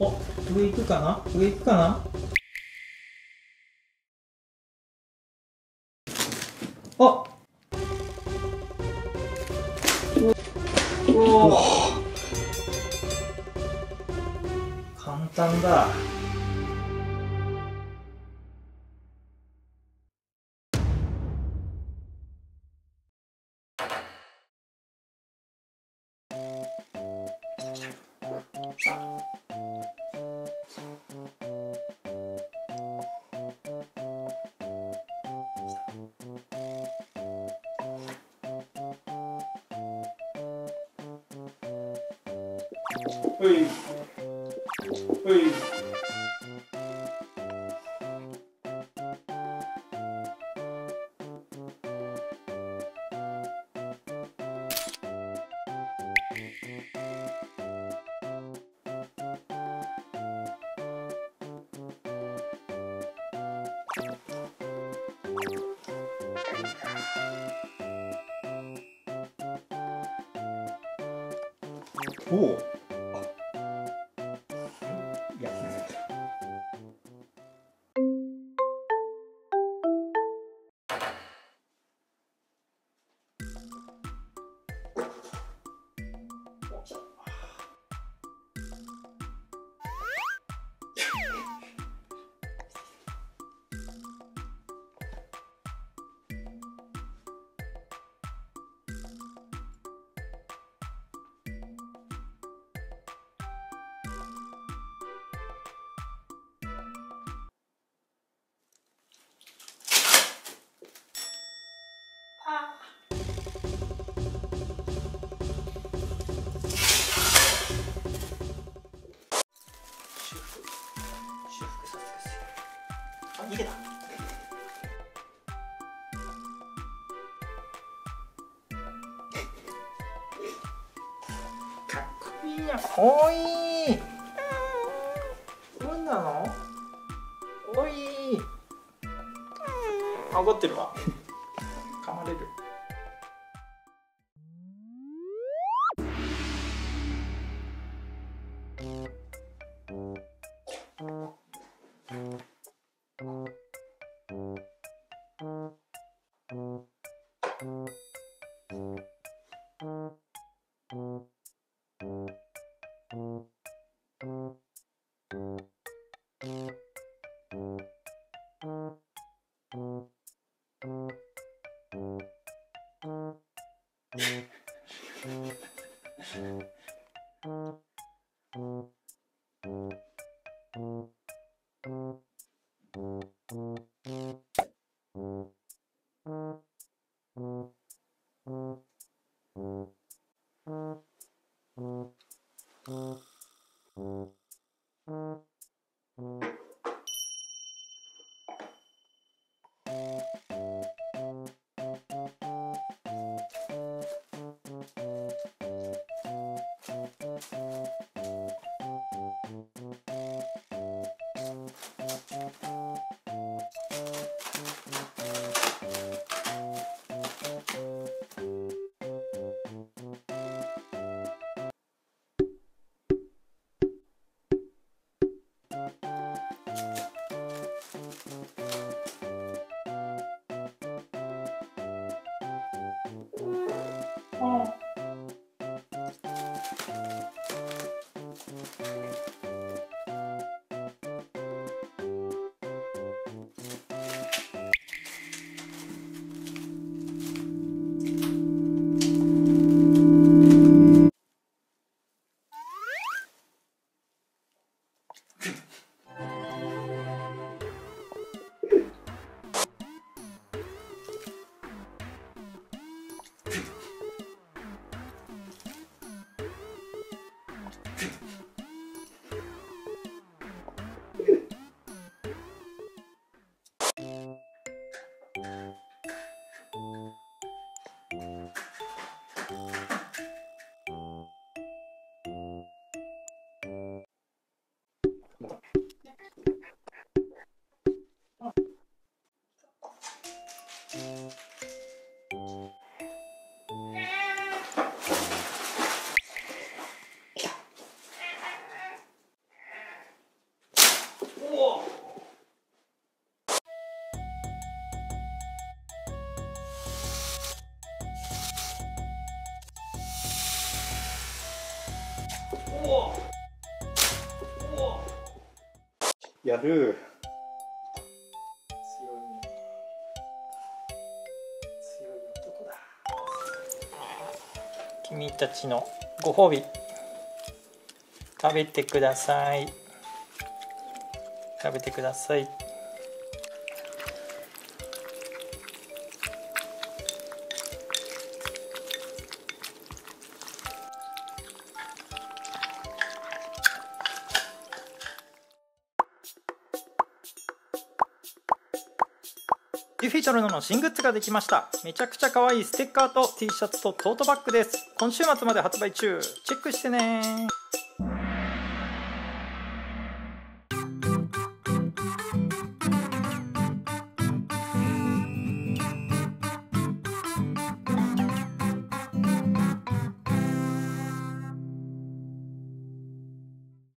お、上行くかな？上行くかな？あっ、おお、簡単だ。おお、いや、逃げた。かっこいいや。おい、何なの？おい、怒ってるわ。噛まれる。やる。強い男だ。君たちのご褒美食べてください。食べてください。ユフィとルノの新グッズができました。めちゃくちゃ可愛いステッカーと T シャツとトートバッグです。今週末まで発売中。チェックしてね。